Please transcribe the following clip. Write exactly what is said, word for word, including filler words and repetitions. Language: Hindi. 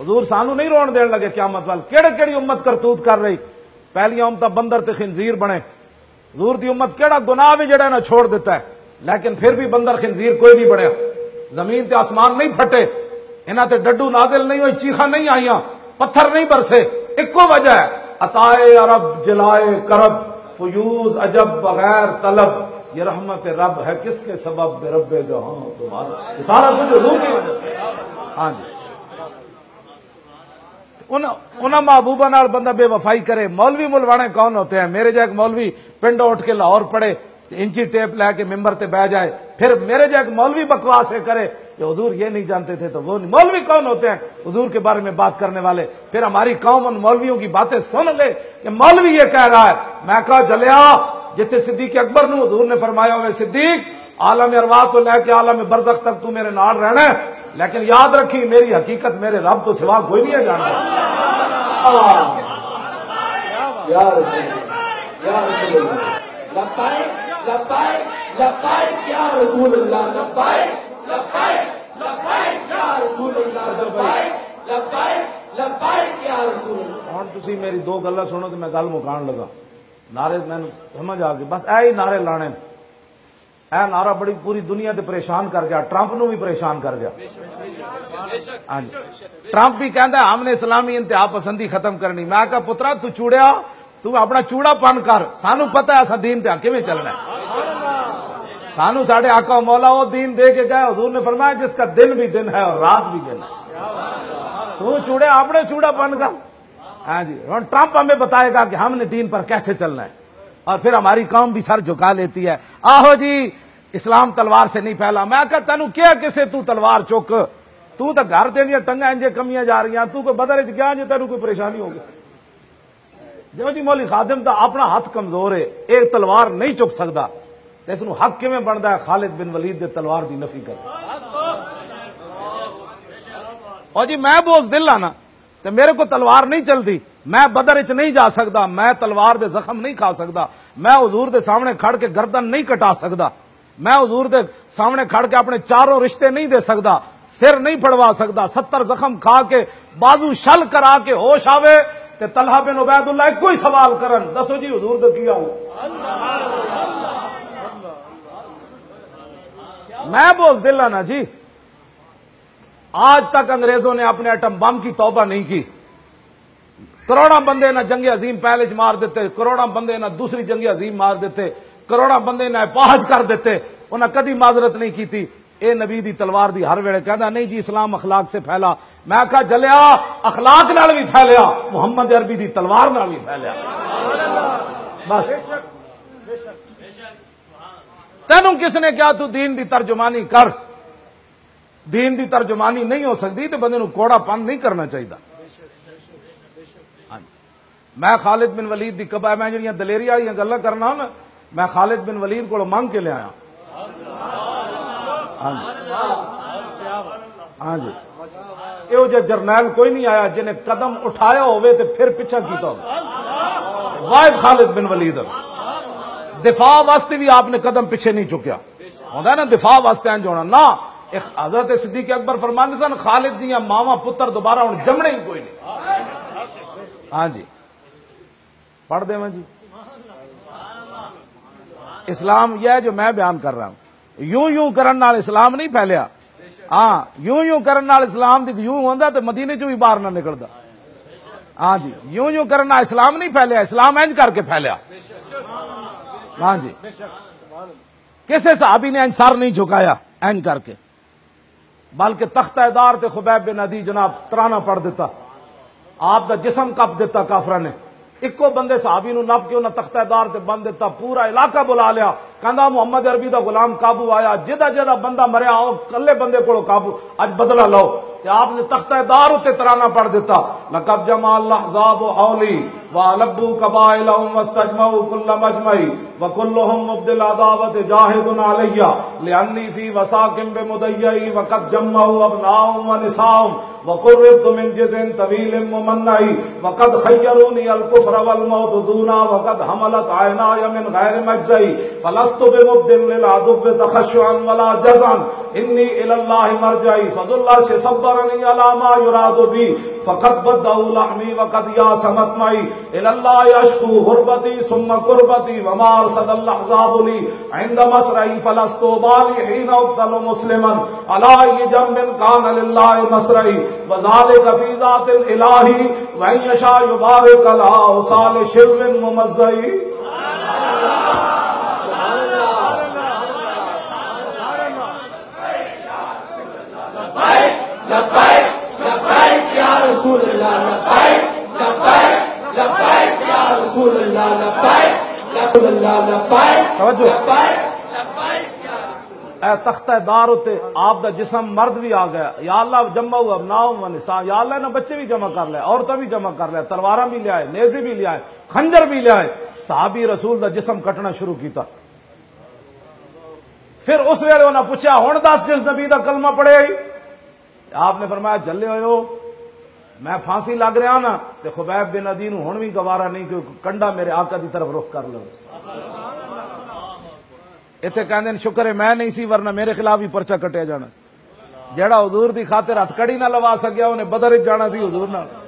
हजूर सानू नहीं रोन देन लगे क्यामत वाल केड़े केड़ी उम्मत करतूत कर रही। पहलियां उम्मत बंदर ते खिंजीर बने, हजूर दी उम्मत केड़ा गुनाह भी जड़ा ना छोड़ दिता है, लेकिन फिर भी बंदर खिंजीर कोई नहीं बनया। जमीन ते आसमान नहीं फटे, इन्हां ते डड्डू नाजिल नहीं हुए, चीखा नहीं आईया, पत्थर नहीं बरसे। इको वजह है अताए अरब जलाए करब, फयूज अजब बगैर तलब, ये रहमत रब है किसके सबब रब्बे जहां तुम्हारा। सारा कुछ हुजूर की वजह से। हाँ जी, उन्होंने महबूबा नाल बंदा बेवफाई करे। मौलवी मुलवाने कौन होते हैं? मेरे जैक मौलवी पिंडों उठ के लाहौर पड़े, इंची टेप लैके मेम्बर से बह जाए, फिर मेरे जैक मौलवी बकवास करे ये हुजूर ये नहीं जानते थे तो वो नहीं। मौलवी कौन होते हैं? हुजूर के बारे में बात करने वाले। फिर हमारी कौम उन मौलवियों की बातें सुन ले कि मौलवी ये कह रहा है। मैं कहा जलिया, जिथे सिद्धिक अकबर नू हुजूर ने फरमाया हुआ सिद्दीक आलम अरवा को लेके आलम बरज़ख तक तू मेरे नाल रहना है, लेकिन याद रखी मेरी हकीकत मेरे रब तो सिवा कोई नहीं है जानता। लबाए लबाए क्या रसूलुल्लाह, लबाए लबाए लबाए क्या रसूलुल्लाह, लबाए लबाए लबाए क्या रसूलुल्लाह। हुण तुसीं मेरी दो गल्लां सुनो तो मैं गल मुकान लगा। नारे मैनूं समझ आ गए, बस ऐ ही नारे लाने। ऐ नारा बड़ी पूरी दुनिया ते परेशान कर गया, ट्रंप नूं भी परेशान कर गया। ट्रंप भी कहता हमने इस्लामी इंतहा पसंदी खत्म करनी। मैं कहा पुत्रा तू चूड़िया, तू अपना चूड़ापन कर, सानू पता है असा दीन ते किवें चलना है। सानू साडे आका मौला वो दीन दे के गए। हुजूर ने फरमाया जिसका दिन भी दिन है और रात भी दिन है, तू चूड़े अपने चूड़ापन कर। हाँ जी, और ट्रंप हमें बताएगा कि हमने दीन पर कैसे चलना है, और फिर हमारी कौम भी सर झुका लेती है। आहो जी इस्लाम तलवार से नहीं फैला। मैं कहा तेनू क्या किसे तू तलवार चुक, तू तो घर तेरिया टंगा इंजे कमियां जा रही, तू कोई बदर च गया जे तेनू कोई परेशानी होगी। जो जी मौली खादिम का अपना हाथ कमजोर है, एक तलवार नहीं चुक सकता, इस हक कि बनता है खालिद बिन वलीद दे तलवार की नफी कर। और जी मैं बोझ दिल हाँ ना, तो मेरे को तलवार नहीं चलती, मैं बदर च नहीं जा सकता, मैं तलवार दे जख्म नहीं खा सकता, मैं हजूर के सामने खड़ के गर्दन नहीं कटा सकता, मैं हजूर के सामने खड़ के अपने चारों रिश्ते नहीं दे सकता, सिर नहीं फड़वा सकता, सत्तर जख्म खा के बाजू छल करा के होश आवे ते तलहा बिन उबैदुल्लाह कोई सवाल करन, दसो जी हुजूर दा की हाल। मैं बोझ दिल ना जी, आज तक अंग्रेजों ने अपने एटम बम की तौबा नहीं की। करोड़ा बंदे ना जंगे अजीम पहले च मार देते, करोड़ा बंदे ना दूसरी जंगे अजीम मार देते, करोड़ा बंदे ना एपाहज कर देते, उन्हें कदी माजरत नहीं की थी। ए नबी दी तलवार दी हर वेले कहता नहीं जी इस्लाम अखलाक से फैला। मैं कहा जलिया अखलाक नाल भी फैलिया, मुहम्मद अरबी दी तलवार नाल भी फैलिया। बस तेनू किसने क्या तू दीन दी तर्जुमानी कर, दीन दी तर्जुमानी नहीं हो सकती तो बंदे नू कोड़ापन नहीं करना चाहिए। मैं खालिद बिन वलीद दी कबा मैं जिहड़ियां दलेरी वाली गल्लां करना ना, मैं खालिद बिन वलीद कोल मंग के लिया। हाँ जी, यो जे जरनैल कोई नहीं आया जिन्हें कदम उठाया होवे ते फिर पिछा कीता होवे। वाहिद खालिद बिन वलीद दिफा वास्ते भी आपने कदम पीछे नहीं चुकया होंदा ना, दिफा वास्ते इंज होना ना। हजरत सिद्दीक अकबर फरमांदे सन खालिद दियां मावां पुत्र दोबारा हुण जमणे ही कोई नहीं। हाँ जी, पढ़ देवां जी। इस्लाम यह है जो मैं बयान कर रहा हूं, यूं यूं करन नाल इस्लाम नहीं फैलिया। हाँ, यूं यूं करन नाल इस्लाम दी यूं होंदा ते मदीने चों भी बाहर ना निकलदा। हाँ जी, यूं यूं करन नाल इस्लाम नहीं फैलिया, इस्लाम इंज करके फैलिया। हाँ जी, किसे सहाबी ने इंज सर नहीं झुकाया इंज करके, बल्कि तख्तादार ते खुबैब बिन अदी जनाब तराना पड़ दिता, आप दा जिसम कप दिता काफरा ने। इक्को बंदे सहाबी नू नप के उन्हें तख्तेदार ते बन दिता, पूरा इलाका बुला लिया, कहना मुहम्मद अरबी दा गुलाम काबू आया, जिदा जिदा बंदा मरिया आओ कल्ले बंदे को काबू अज बदला लो। आपने तख्तेदार उत्ते तराना पड़ दिता। लकब जमाल अहज़ाब हौली वलब्बू कबाइलहुम वस्तजमऊ कुल्ल मजमई वकुल्लुहुम मुब्दिल अदावत जाहिदुन अलैया लिअन्नी फी वसाकिम बिमुदय्यई वकद जम्मऊ अबनाहुम वनिसाहुम तख्ता दार उते आप दा जिसम मर्द भी आ गया या अल्लाह जमा हुआ नाव निसा या अल्लाह ना बच्चे भी जमा कर लिया औरतें भी जमा कर लिया तलवारा भी लिया नेजे भी लिया खंजर भी लिया साहबी रसूल दा जिसम कटना शुरू किया। फिर उस वेले उन्हें पूछा हुण दस जिस नबी दा कलमा पढ़े आपने फरमाया जले हो मैं फांसी लग रहा ना ते खुबैब बिन वलीद नूं हुण भी गवारा नहीं क्योंकि कंडा मेरे आका की तरफ रुख कर लो। इतने कहते शुक्र है मैं नहीं सी वरना मेरे खिलाफ ही पर्चा कटिया जाना। जेड़ा हुजूर की खातिर हथकड़ी ना लवा सकिया उन्हें बदर जाना सी हुजूर नाल।